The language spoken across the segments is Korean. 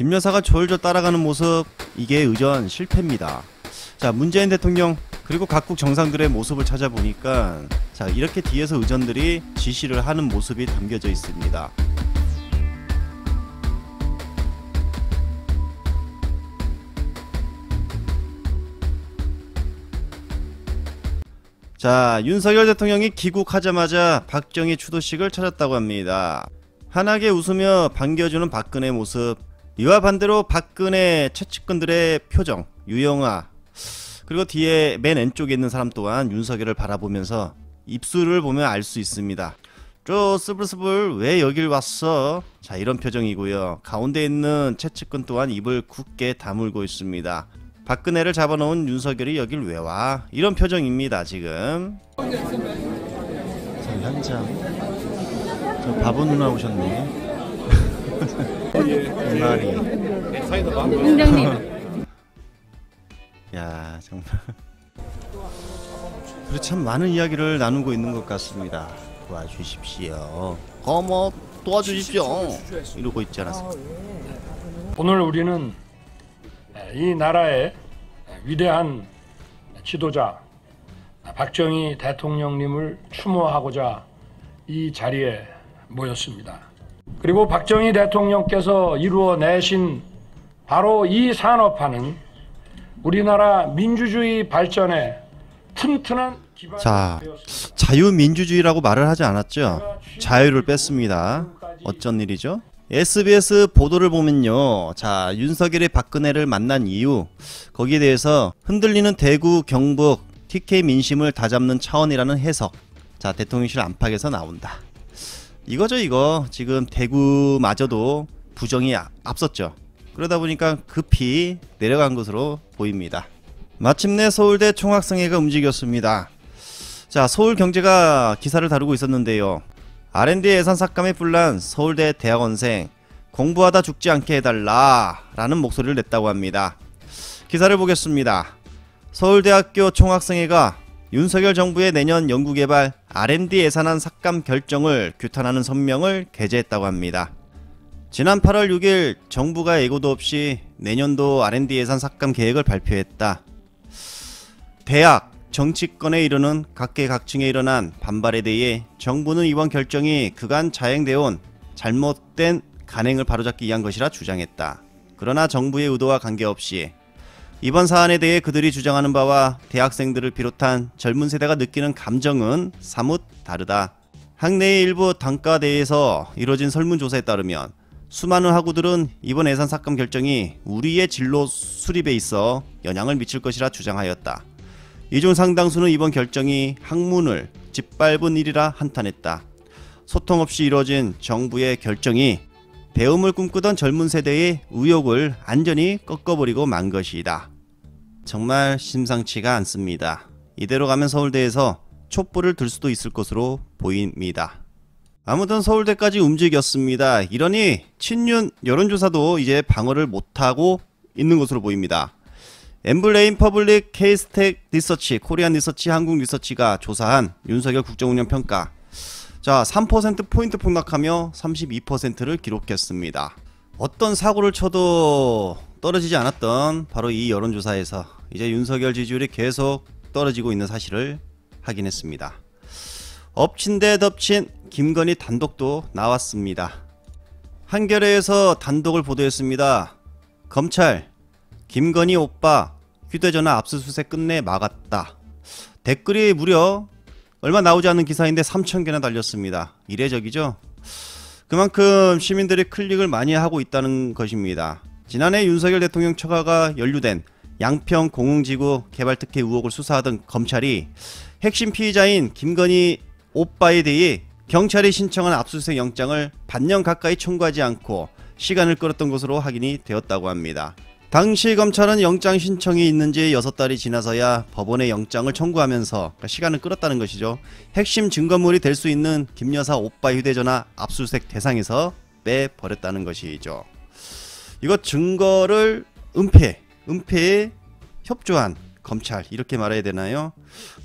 김 여사가 졸졸 따라가는 모습, 이게 의전 실패입니다. 자, 문재인 대통령 그리고 각국 정상들의 모습을 찾아보니까 자, 이렇게 뒤에서 의전들이 지시를 하는 모습이 담겨져 있습니다. 자, 윤석열 대통령이 귀국하자마자 박정희 추도식을 찾았다고 합니다. 환하게 웃으며 반겨주는 박근혜 모습, 이와 반대로 박근혜 최측근들의 표정, 유영아, 그리고 뒤에 맨 왼쪽에 있는 사람 또한 윤석열을 바라보면서 입술을 보면 알 수 있습니다. 쪼 스불스불 왜 여길 왔어? 자, 이런 표정이고요. 가운데 있는 최측근 또한 입을 굳게 다물고 있습니다. 박근혜를 잡아놓은 윤석열이 여길 왜 와? 이런 표정입니다, 지금. 자, 현장. 저 바보 누나 오셨네. 대마리. 야, 정말. 그리고 참 많은 이야기를 나누고 있는 것 같습니다. 도와주십시오. 어머, 도와주십시오. 이러고 있지 않았습니까? 오늘 우리는 이 나라의 위대한 지도자 박정희 대통령님을 추모하고자 이 자리에 모였습니다. 그리고 박정희 대통령께서 이루어내신 바로 이 산업화는 우리나라 민주주의 발전에 튼튼한 기반이 되었습니다. 자, 자유민주주의라고 말을 하지 않았죠? 자유를 뺐습니다. 어쩐 일이죠? SBS 보도를 보면요, 자, 윤석열이 박근혜를 만난 이유, 거기에 대해서 흔들리는 대구, 경북, TK 민심을 다잡는 차원이라는 해석, 자, 대통령실 안팎에서 나온다. 이거죠, 이거. 지금 대구마저도 부정이 앞섰죠. 그러다 보니까 급히 내려간 것으로 보입니다. 마침내 서울대 총학생회가 움직였습니다. 자, 서울경제가 기사를 다루고 있었는데요. R&D 예산 삭감에 불난 서울대 대학원생, 공부하다 죽지 않게 해달라 라는 목소리를 냈다고 합니다. 기사를 보겠습니다. 서울대학교 총학생회가 윤석열 정부의 내년 연구개발 R&D 예산안 삭감 결정을 규탄하는 성명을 게재했다고 합니다. 지난 8월 6일 정부가 예고도 없이 내년도 R&D 예산 삭감 계획을 발표했다. 대학, 정치권에 이르는 각계각층에 일어난 반발에 대해 정부는 이번 결정이 그간 자행되어 온 잘못된 간행을 바로잡기 위한 것이라 주장했다. 그러나 정부의 의도와 관계없이 이번 사안에 대해 그들이 주장하는 바와 대학생들을 비롯한 젊은 세대가 느끼는 감정은 사뭇 다르다. 학내의 일부 단과대에서 이뤄진 설문조사에 따르면 수많은 학우들은 이번 예산 삭감 결정이 우리의 진로 수립에 있어 영향을 미칠 것이라 주장하였다. 이 중 상당수는 이번 결정이 학문을 짓밟은 일이라 한탄했다. 소통 없이 이뤄진 정부의 결정이 배움을 꿈꾸던 젊은 세대의 의욕을 완전히 꺾어버리고 만 것이다. 정말 심상치가 않습니다. 이대로 가면 서울대에서 촛불을 들 수도 있을 것으로 보입니다. 아무튼 서울대까지 움직였습니다. 이러니 친윤 여론조사도 이제 방어를 못하고 있는 것으로 보입니다. 엠블레인 퍼블릭 케이스텍 리서치, 코리안 리서치, 한국 리서치가 조사한 윤석열 국정운영평가, 자, 3%포인트 폭락하며 32%를 기록했습니다. 어떤 사고를 쳐도 떨어지지 않았던 바로 이 여론조사에서 이제 윤석열 지지율이 계속 떨어지고 있는 사실을 확인했습니다. 엎친 데 덮친 김건희 단독도 나왔습니다. 한겨레에서 단독을 보도했습니다. 검찰, 김건희 오빠 휴대전화 압수수색 끝내 막았다. 댓글이 무려 얼마 나오지 않은 기사인데 3,000개나 달렸습니다. 이례적이죠? 그만큼 시민들이 클릭을 많이 하고 있다는 것입니다. 지난해 윤석열 대통령 처가가 연루된 양평 공흥지구 개발특혜 의혹을 수사하던 검찰이 핵심 피의자인 김건희 오빠에 대해 경찰이 신청한 압수수색 영장을 반년 가까이 청구하지 않고 시간을 끌었던 것으로 확인이 되었다고 합니다. 당시 검찰은 영장 신청이 있는지 6달이 지나서야 법원에 영장을 청구하면서 시간을 끌었다는 것이죠. 핵심 증거물이 될 수 있는 김 여사 오빠 휴대전화 압수수색 대상에서 빼버렸다는 것이죠. 이거 증거를 은폐에 협조한 검찰, 이렇게 말해야 되나요?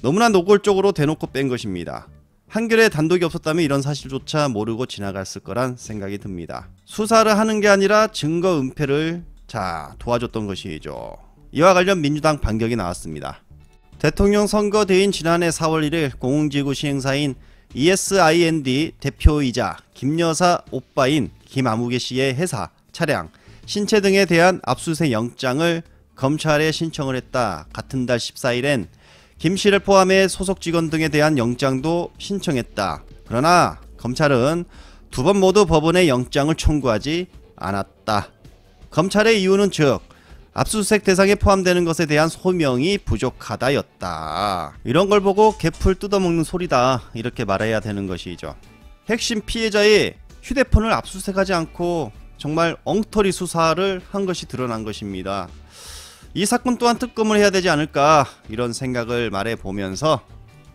너무나 노골적으로 대놓고 뺀 것입니다. 한겨레 단독이 없었다면 이런 사실조차 모르고 지나갔을 거란 생각이 듭니다. 수사를 하는 게 아니라 증거 은폐를 도와줬던 것이죠. 이와 관련 민주당 반격이 나왔습니다. 대통령 선거대인 지난해 4월 1일 공흥지구 시행사인 ESIND 대표이자 김여사 오빠인 김아무개 씨의 회사, 차량, 신체 등에 대한 압수수색 영장을 검찰에 신청을 했다. 같은 달 14일엔 김 씨를 포함해 소속 직원 등에 대한 영장도 신청했다. 그러나 검찰은 두 번 모두 법원에 영장을 청구하지 않았다. 검찰의 이유는 즉 압수수색 대상에 포함되는 것에 대한 소명이 부족하다였다. 이런 걸 보고 개풀 뜯어먹는 소리다 이렇게 말해야 되는 것이죠. 핵심 피해자의 휴대폰을 압수수색하지 않고 정말 엉터리 수사를 한 것이 드러난 것입니다. 이 사건 또한 특검을 해야 되지 않을까 이런 생각을 말해보면서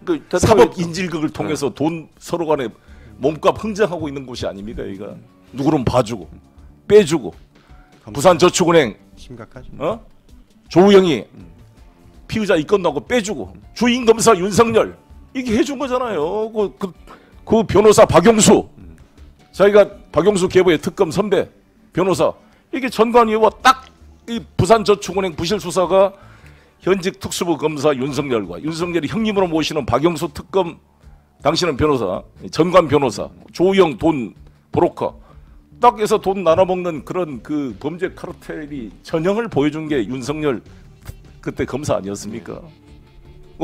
그 사법 인질극을 통해서 돈 서로 간에 몸값 흥정하고 있는 곳이 아닙니다. 여기가 누구는 봐주고 빼주고 부산저축은행 심각하죠. 조우영이 피의자 입건 나고 빼주고 주인 검사 윤석열 이게 해준 거잖아요. 그 변호사 박영수 자기가 박영수 계보의 특검 선배 변호사 이게 전관위와 딱 이 부산저축은행 부실수사가 현직 특수부 검사 윤석열과 윤석열이 형님으로 모시는 박영수 특검 당신은 변호사 전관 변호사 조우영 돈 브로커 딱 해서 돈 나눠먹는 그런 그 범죄 카르텔이 전형을 보여준 게 윤석열 그때 검사 아니었습니까?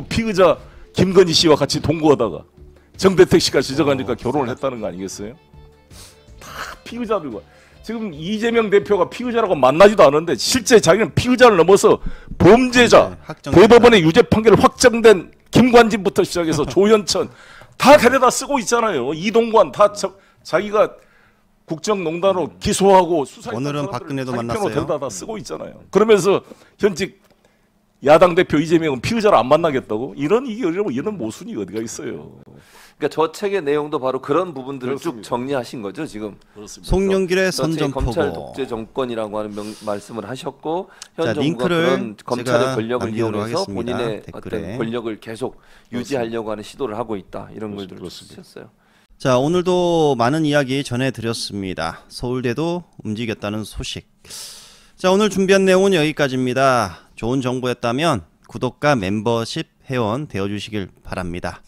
피의자 김건희 씨와 같이 동거하다가 정대택 씨가 지적하니까 결혼을 했다는 거 아니겠어요? 다 피의자들과 지금 이재명 대표가 피의자라고 만나지도 않았는데 실제 자기는 피의자를 넘어서 범죄자 대법원의 유죄 판결 확정된 김관진부터 시작해서 조현천 다 데려다 쓰고 있잖아요. 이동관 다 자기가 국정농단으로 기소하고 수사 오늘은 박근혜도 만났어요. 데려다 다 쓰고 있잖아요. 그러면서 현직 야당 대표 이재명은 피의자를 안 만나겠다고 이런 모순이 어디가 있어요. 그러니까 저 책의 내용도 바로 그런 부분들을 그렇습니다. 쭉 정리하신 거죠 지금. 그렇습니다. 송영길의 선전포고. 검찰 독재 정권이라고 하는 말씀을 하셨고 현 정부가 그런 검찰의 권력을 이용해서 본인의 댓글에. 어떤 권력을 계속 그렇습니다. 유지하려고 하는 시도를 하고 있다 이런 것들을 주셨어요. 자 오늘도 많은 이야기 전해드렸습니다. 서울대도 움직였다는 소식. 자 오늘 준비한 내용은 여기까지입니다. 좋은 정보였다면 구독과 멤버십 회원 되어주시길 바랍니다.